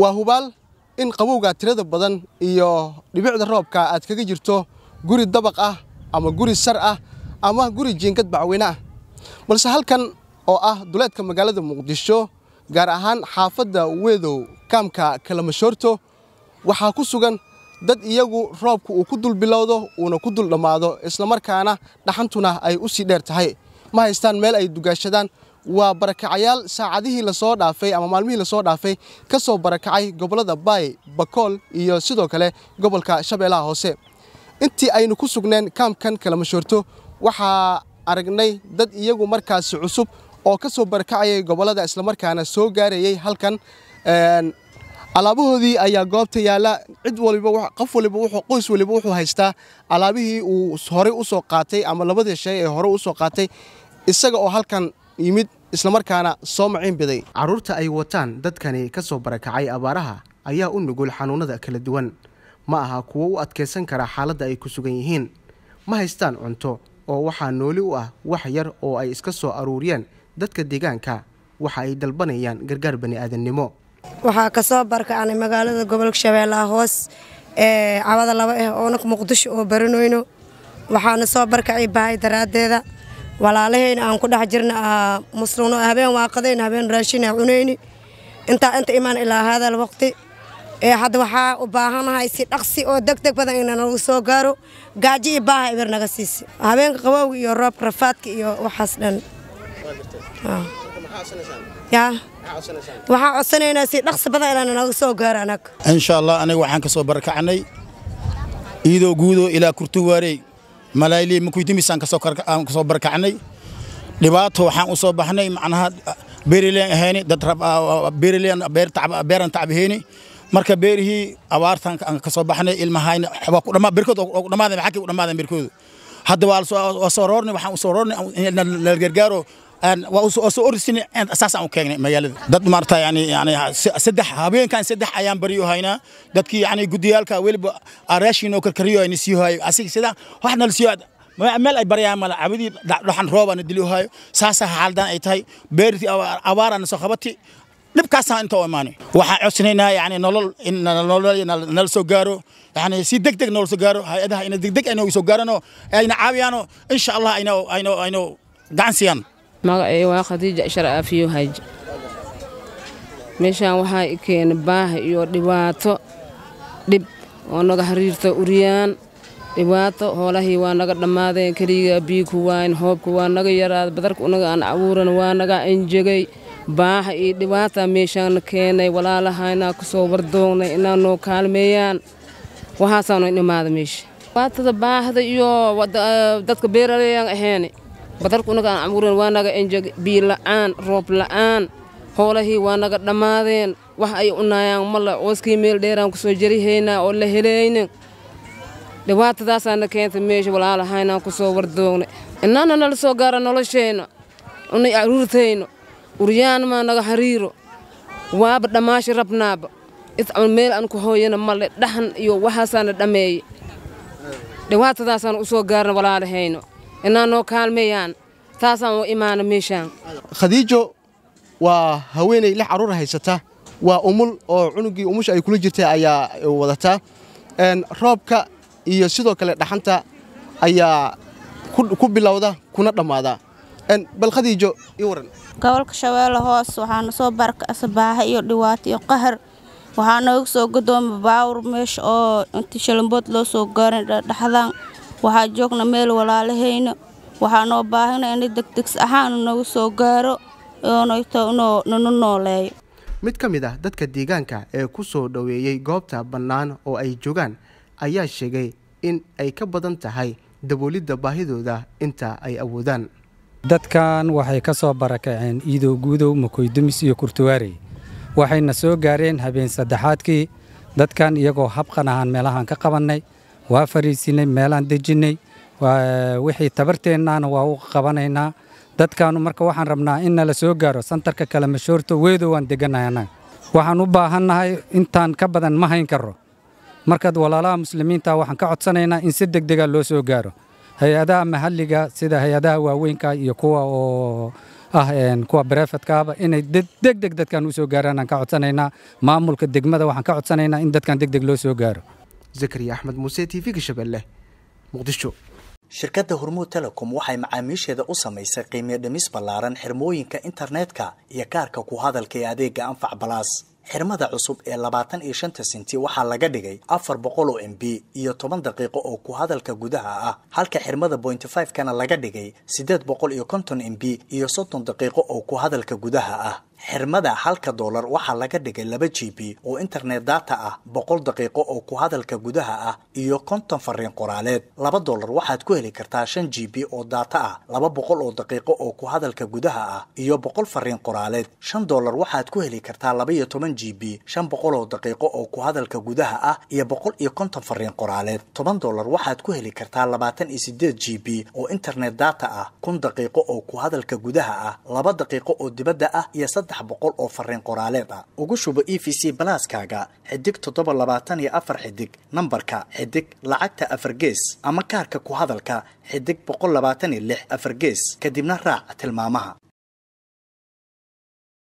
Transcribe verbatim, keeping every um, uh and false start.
وهبال إن قبوجة ترد بدن إياه لبعد الراب كأت كجيرته جوري الدبقة أما جوري السرقة أما جوري الجنكت بعوينه بس هل كان أو أه دولت كمجالات المقدسة جرهان حافظ ويدو كم ككلام شرته وحاكو سجن dad iyagu roobku uu ku dul bilowdo una ku dul dhamaado isla markaana dhaxantuna ay u sii dheer tahay ma haystaan meel ay dugaashadaan waa barakacayaal saacadihii la soo dhaafay ama maalmihii la soo dhaafay ka soo barakacay gobolada Bay, Bakool iyo sidoo kale gobolka Shabeellaha Hoose intii aynu ku sugneen kaamkan Kalmashoorto waxa aragnay dad iyagu markaas cusub oo ka soo barakacay gobolada isla markaana soo gaarayay halkan een alaabahoodii ayaa goobta yaala cid waliba wax qof waliba wuxuu qoys waliba wuxuu haystaa alaabihii uu hore u soo qaatay ama labada shay ee hore u soo qaatay isaga oo halkan yimid isla markaana soo maceen biday caruurta ay wataan dadkani ka soo barakacay abaaraha ayaa u nugul xanuunada kala duwan ma aha kuwa u adkeysan kara xaaladda ay ku sugan yihiin ma haystaan cunto oo waxa nooli u ah wax yar oo ay iska soo aruuriyaan dadka deegaanka waxa ay dalbanayaan gargaar bani aadannimo waxaa ka soo barkacay magaalada gobolka Shabeellaha Hoose ee cawada laba ah oo naq Muqdisho oo baranayno waxaan soo barkacay baahi daraadeeda walaalahayna aan ku dhax jirnaa musluuno habeen waaqadeen habeen raashin ah cunayni inta inta iman ilaa hada waqti ee had waxa u baahanahay si dhaqsi oo degdeg badan inaan soo gaaro gaaji baahi bir naga siisi habeen qabowga iyo roob rafaadka iyo waxaas dhan يا وها أصلاً أنا سيد نقص بدأنا نناقصه جارانك إن شاء الله أنا وحنا كسب بركة عني إيدو جودو إلى كرتواري ملايلي مكويتي مسان كسب كسب بركة عني لبعض هو حن أصاب حني معناها بيرلين هني دترب بيرلين بير تعب بيرن تعب هني مركب بيره أوارثان كسب حني المهاين حباك لما بيركض لما ذا بحكي لما ذا بيركض هذا وصورني وحنا صورني للجرجارو أن وأسأرسني أن أساسا أوكين مجال دت مرتا يعني يعني سدح هابين كان سدح أيام بريو هنا دتك يعني جديال كويل أراشين أو كريو ينسيه هاي أسيك سدح وإحنا السياد ما مل أي بريا مل عبدي رحن روبا ندليه هاي ساسا حالدا أيتهاي بيرتي أو أوارن صخبتي نبكاسا أنت وماني وحسنينا يعني نلل إن نلل نلل سجارو يعني سيدك دك نلل سجارو هاي ده إن دك دك إنه سجارنا إن عابيانو إن شاء الله إنه إنه إنه جانسيان magaay waa Khadiija Sharaafiyo Haaj meeshan waxa ay keen baah iyo dhibaato dib oo naga xiriirta uriyaan dhibaato hoolahii waa naga dhamaadeen kaliya biiku waan hoobku waa naga yaraad badarku naga aan abuuran waa naga injigay baah iyo dhibaato meeshan keenay walaalahayna ku soo wardoonay inaanu kaalmeeyaan waxa saano inaad meesha waatada baahda iyo dadka beeraleyda ahayn badarku naga amuuran waa naga enjeg bii la'aan roob la'aan hoolahii waa naga dhamaadeen wax ay unayaan mala ooskii meel dheeraan ku soo jarihayna oo la heleeyna dhibaatadaas aan keentay meesha walaalahayna ku soo wardoonay inana nala soo gaaro nolosheena unay aruurtayno uriyaan ma naga xariiro waaba dhamaashi rabnaaba is aan meel aan ku hooyana mala dhahan iyo waxaasana dhameey dhibaatadaas aan u soo gaarno walaalahayna إننا نقال ميان تاسعة إيمان ميشان خديجة وهوين إلى عرورة هيسته وأمل عنقي ومش أي كل جرتها أي وضعتها إن رابك يصيدوا كله دحنتها أي كل كل بلاوده كنا دماده إن بل خديجة يورن قولك شوالها سبحان صبرك أصباح يدوات يقهر وحنوك سوق دوم باور مش أو أنت شلمبوت لو سوق قرن دحضان waxaa joogna meel walaalaheyna waxaa noo baahanaa in degdegs ahaan nagu soo gaaro oo noo nooleeyo mid kamid ah dadka deegaanka ee ku soo dhaweeyay goobta bannaan oo ay joogan ayaa sheegay in ay ka badan tahay daboolida baahidooda inta ay awoodaan dadkan waxay ka soo barakaceen Iidow Guudow Makoydumis iyo Kurtuwaari waxayna soo gaareen habeen saddexaadkii dadkan iyagoo habqan ahaan meelahan ka qabanay waa fariisinay meelaan dejinay waa wixii tabarteenana waa u qabanaynaa dadkaanu marka waxaan rabnaa in la soo gaaro santarka Kalmashoorto weedo waan deganaynaa waxaan u baahanahay intaan ka badan ma hayn karo marka walaalaha muslimiinta waxaan ka codsanaynaa in si degdeg ah loo soo gaaro hay'adaha maxalliga sida hay'adaha waaweynka iyo kuwa oo أهين كوا برافت كابا إن دك دك دك دك كان وسوجارنا كعد سنينا معمول كدك ماذا وحن كعد سنينا إن دك كان دك دك لو سوجار. زكريا أحمد موسيتي في كشبله مقدشو. شركة هرمو تيليكوم waxay macaamiisheeda u samaysay qiimo dhimis ballaaran xirmooyinka internetka iyo kaarka ku hadalka ee adeega Anfac Plus. Xirmada cusub ee labaatan iyo shan senti waxaa laga dhigay afar boqol oo M B iyo toban daqiiqo oo ku hadalka gudaha ah, halka xirmada point five kana laga dhigay saddex boqol iyo konton M B iyo soddon daqiiqo oo ku hadalka gudaha ah. xirmada halka dollar waxa laga dhigay laba G B oo internet data ah, boqol daqiiqo oo ku hadalka gudaha ah iyo konton fariin qoraaleed. laba dollar waxaad ku heli kartaa shan G B oo data ah, laba boqol oo daqiiqo oo ku hadalka gudaha ah iyo boqol fariin qoraaleed. shan dollar waxaad ku heli kartaa laba iyo toban G B, shan boqol oo daqiiqo oo ku hadalka gudaha ah iyo boqol iyo konton fariin qoraaleed. toban dollar waxaad ku heli kartaa labaatan iyo siddeed G B oo internet data ah, kun daqiiqo oo ku hadalka gudaha ah, laba daqiiqo oo dibadda ah iyo boqol oo fariin qoraaleed ah. Ugu shubo E V C Plus kaaga xidig toddoba boqol labaatan iyo afar xidig nambarka xidig lacagta afar gees ama kaarka ku hadalka xidig boqol labaatan iyo lix afar gees kadibna raac tilmaamaha.